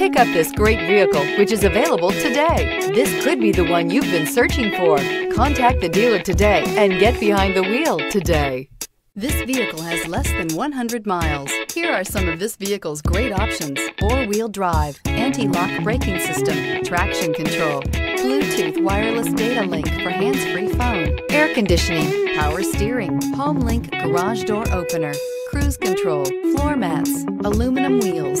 Pick up this great vehicle, which is available today. This could be the one you've been searching for. Contact the dealer today and get behind the wheel today. This vehicle has less than 100 miles. Here are some of this vehicle's great options: four-wheel drive, anti-lock braking system, traction control, Bluetooth wireless data link for hands-free phone, air conditioning, power steering, home link garage door opener, cruise control, floor mats, aluminum wheels.